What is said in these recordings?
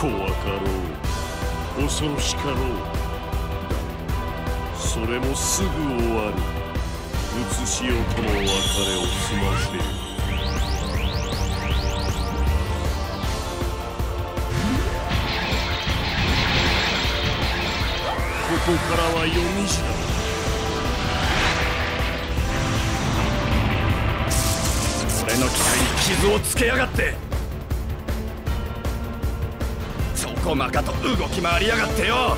怖かろう、恐ろしかろう。それもすぐ終わる。写しよとの別れを済ませる。ここからは夜虹だ。俺の機体に傷をつけやがって、細かと動き回りやがってよ。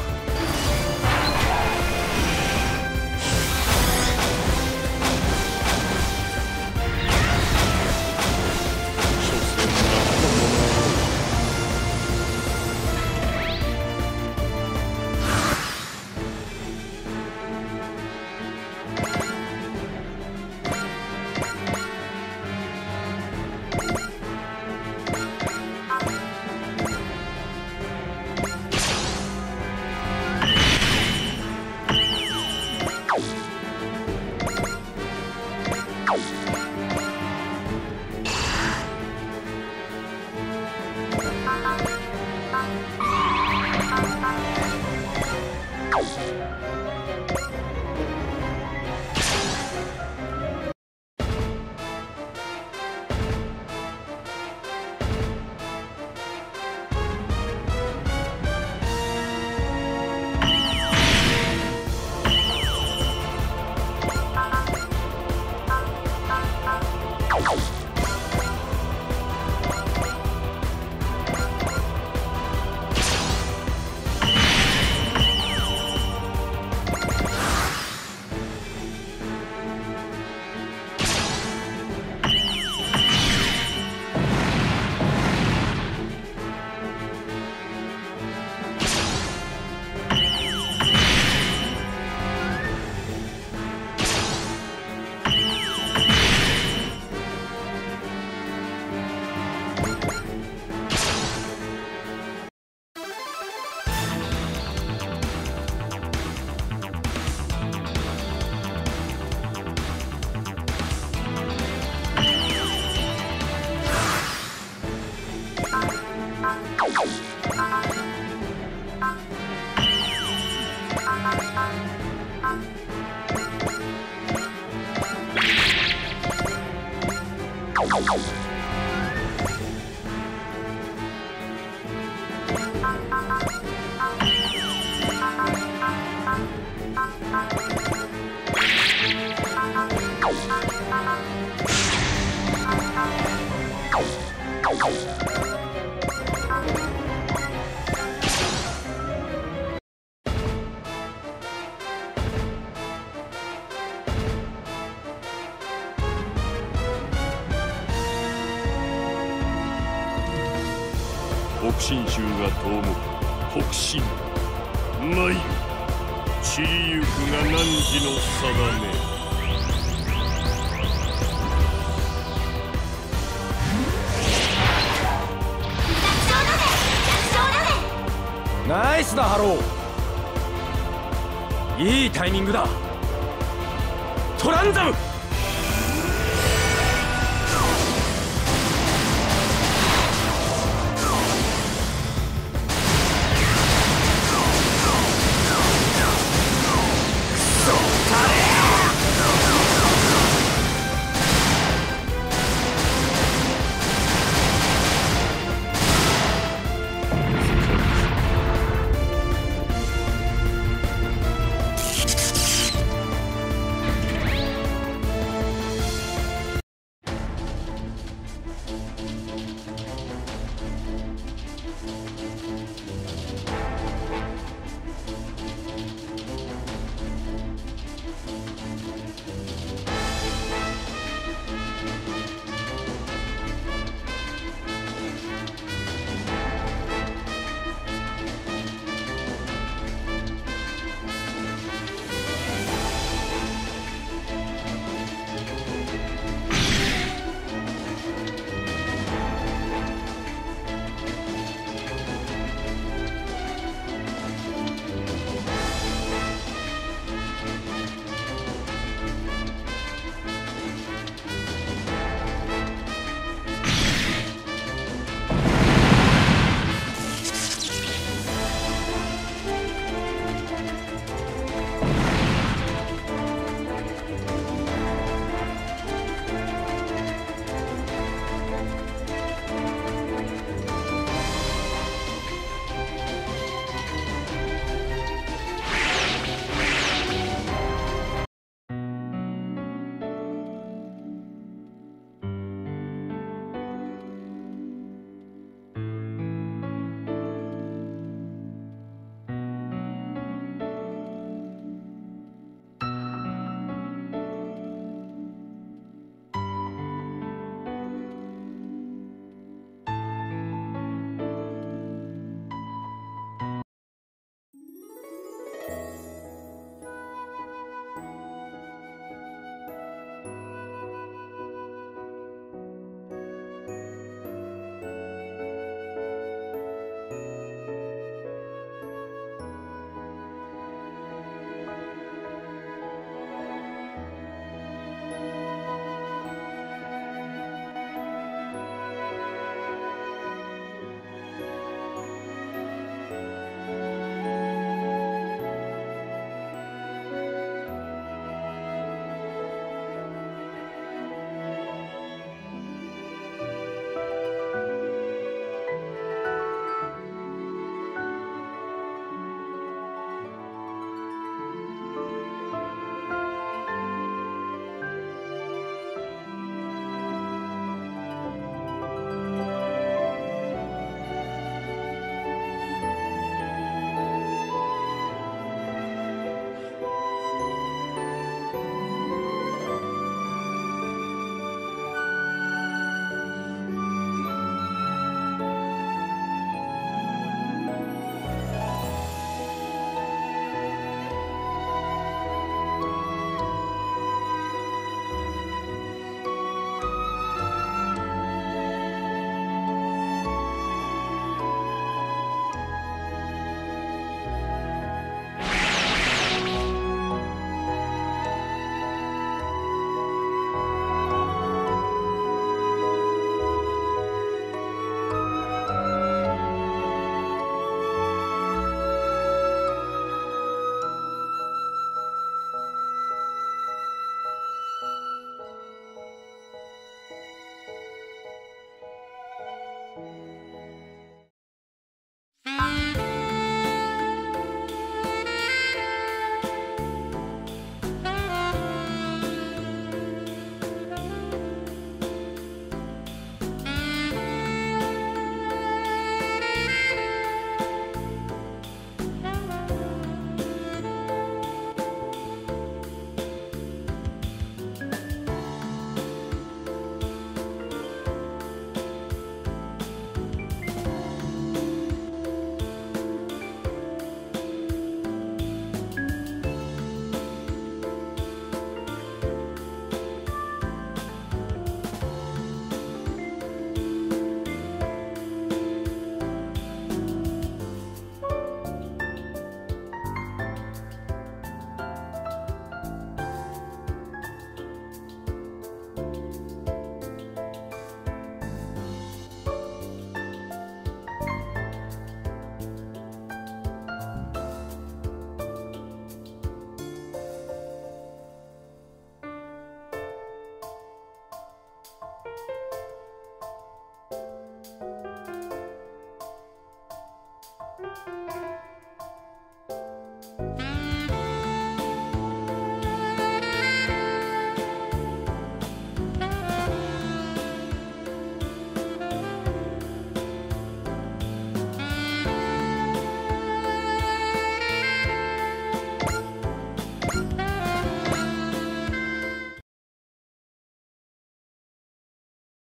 北信州が遠のく北信内憂散りゆくが汝の定め。ナイスだハロー、いいタイミングだ。トランザム